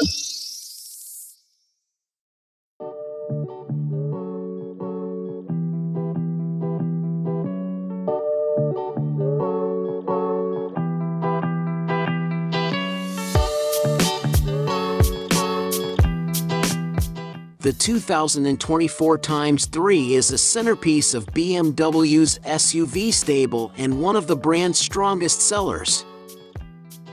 The 2024 X3 is a centerpiece of BMW's SUV stable and one of the brand's strongest sellers.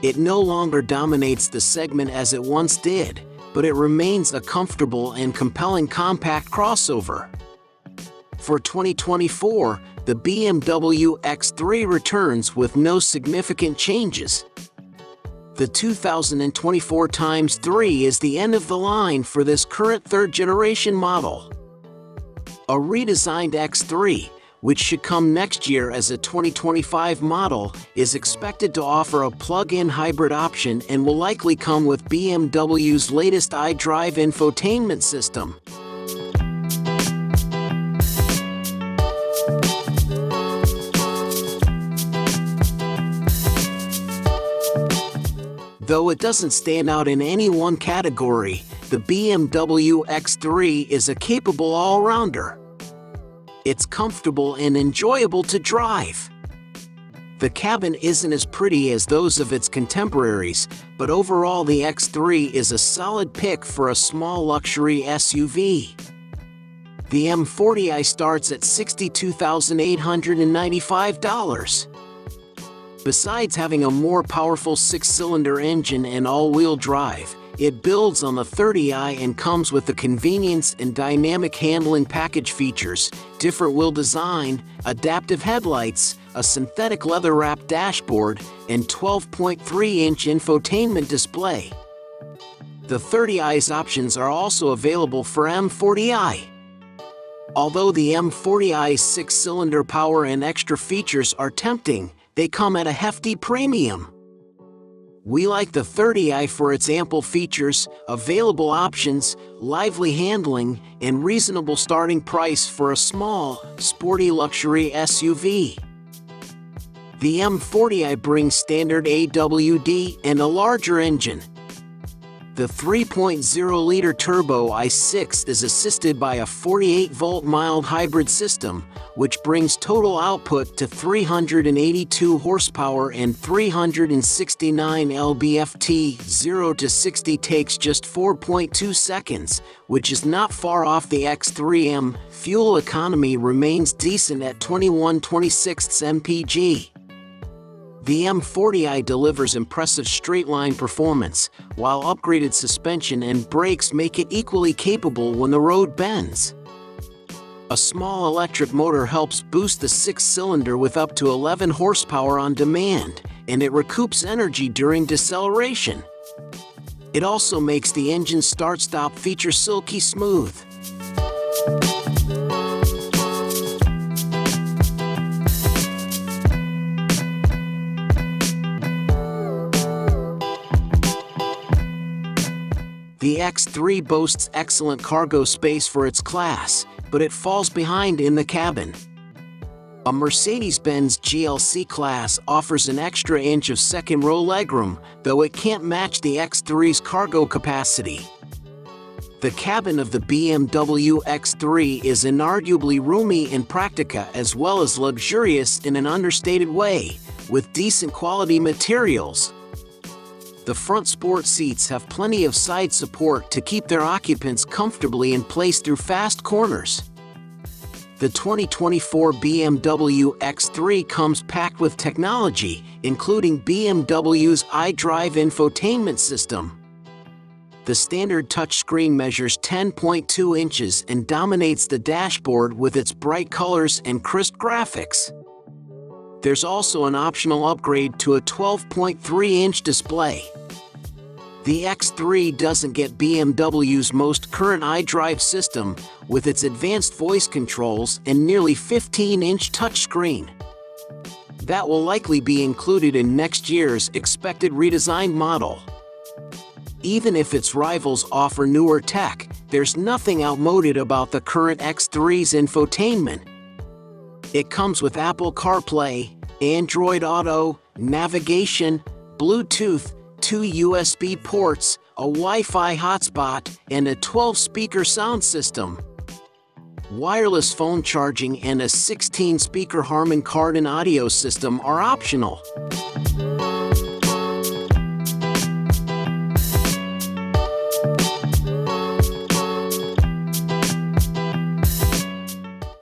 It no longer dominates the segment as it once did, but it remains a comfortable and compelling compact crossover. For 2024, the BMW X3 returns with no significant changes. The 2024 X3 is the end of the line for this current third-generation model. A redesigned X3, which should come next year as a 2025 model, is expected to offer a plug-in hybrid option and will likely come with BMW's latest iDrive infotainment system. Though it doesn't stand out in any one category, the BMW X3 is a capable all-rounder. It's comfortable and enjoyable to drive. The cabin isn't as pretty as those of its contemporaries, but overall the X3 is a solid pick for a small luxury SUV. The M40i starts at $62,895. Besides having a more powerful six-cylinder engine and all-wheel drive, it builds on the 30i and comes with the convenience and dynamic handling package features, different wheel design, adaptive headlights, a synthetic leather-wrapped dashboard, and 12.3-inch infotainment display. The 30i's options are also available for M40i. Although the M40i's six-cylinder power and extra features are tempting, they come at a hefty premium. We like the 30i for its ample features, available options, lively handling, and reasonable starting price for a small, sporty luxury SUV. The M40i brings standard AWD and a larger engine. The 3.0-liter turbo i6 is assisted by a 48-volt mild hybrid system, which brings total output to 382 horsepower and 369 lb-ft. 0-60 takes just 4.2 seconds, which is not far off the X3M. Fuel economy remains decent at 21/26 mpg. The M40i delivers impressive straight-line performance, while upgraded suspension and brakes make it equally capable when the road bends. A small electric motor helps boost the six-cylinder with up to 11 horsepower on demand, and it recoups energy during deceleration. It also makes the engine start-stop feature silky smooth. The X3 boasts excellent cargo space for its class, but it falls behind in the cabin. A Mercedes-Benz GLC-Class offers an extra inch of second-row legroom, though it can't match the X3's cargo capacity. The cabin of the BMW X3 is inarguably roomy in practica as well as luxurious in an understated way, with decent quality materials. The front sport seats have plenty of side support to keep their occupants comfortably in place through fast corners. The 2024 BMW X3 comes packed with technology, including BMW's iDrive infotainment system. The standard touchscreen measures 10.2 inches and dominates the dashboard with its bright colors and crisp graphics. There's also an optional upgrade to a 12.3-inch display. The X3 doesn't get BMW's most current iDrive system, with its advanced voice controls and nearly 15-inch touchscreen. That will likely be included in next year's expected redesigned model. Even if its rivals offer newer tech, there's nothing outmoded about the current X3's infotainment. It comes with Apple CarPlay, Android Auto, navigation, Bluetooth, two USB ports, a Wi-Fi hotspot, and a 12-speaker sound system. Wireless phone charging and a 16-speaker Harman Kardon audio system are optional.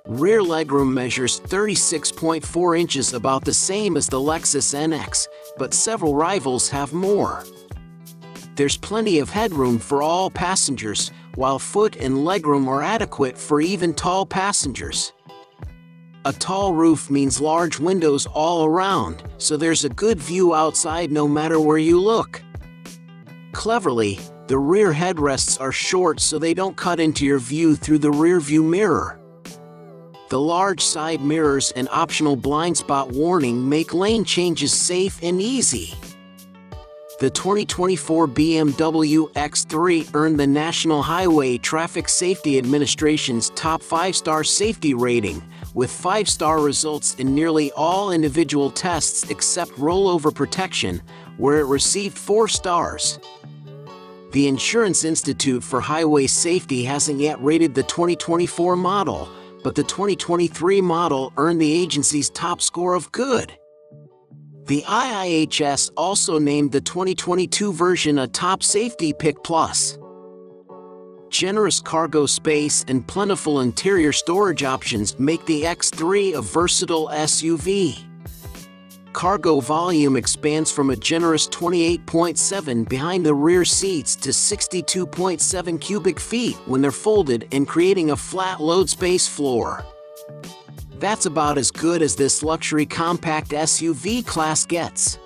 Rear legroom measures 36.4 inches, about the same as the Lexus NX, but several rivals have more. There's plenty of headroom for all passengers, while foot and legroom are adequate for even tall passengers. A tall roof means large windows all around, so there's a good view outside no matter where you look. Cleverly, the rear headrests are short so they don't cut into your view through the rearview mirror. The large side mirrors and optional blind spot warning make lane changes safe and easy. The 2024 BMW X3 earned the National Highway Traffic Safety Administration's top 5-star safety rating, with 5-star results in nearly all individual tests except rollover protection, where it received 4 stars. The Insurance Institute for Highway Safety hasn't yet rated the 2024 model, but the 2023 model earned the agency's top score of good. The IIHS also named the 2022 version a top safety pick plus. Generous cargo space and plentiful interior storage options make the X3 a versatile SUV. Cargo volume expands from a generous 28.7 behind the rear seats to 62.7 cubic feet when they're folded, and creating a flat load space floor. That's about as good as this luxury compact SUV class gets.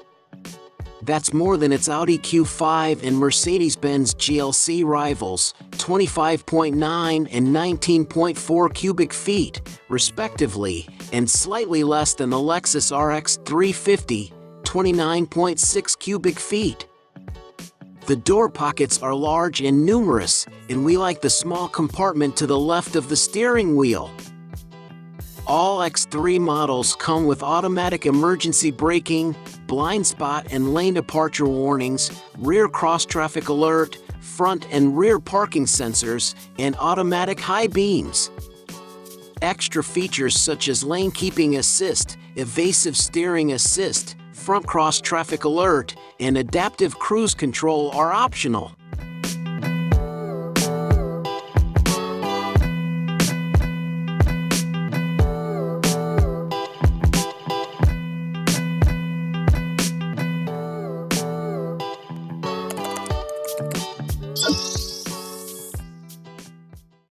That's more than its Audi Q5 and Mercedes-Benz GLC rivals, 25.9 and 19.4 cubic feet, respectively, and slightly less than the Lexus RX 350, 29.6 cubic feet. The door pockets are large and numerous, and we like the small compartment to the left of the steering wheel. All X3 models come with automatic emergency braking, blind spot and lane departure warnings, rear cross-traffic alert, front and rear parking sensors, and automatic high beams. Extra features such as lane keeping assist, evasive steering assist, front cross-traffic alert, and adaptive cruise control are optional.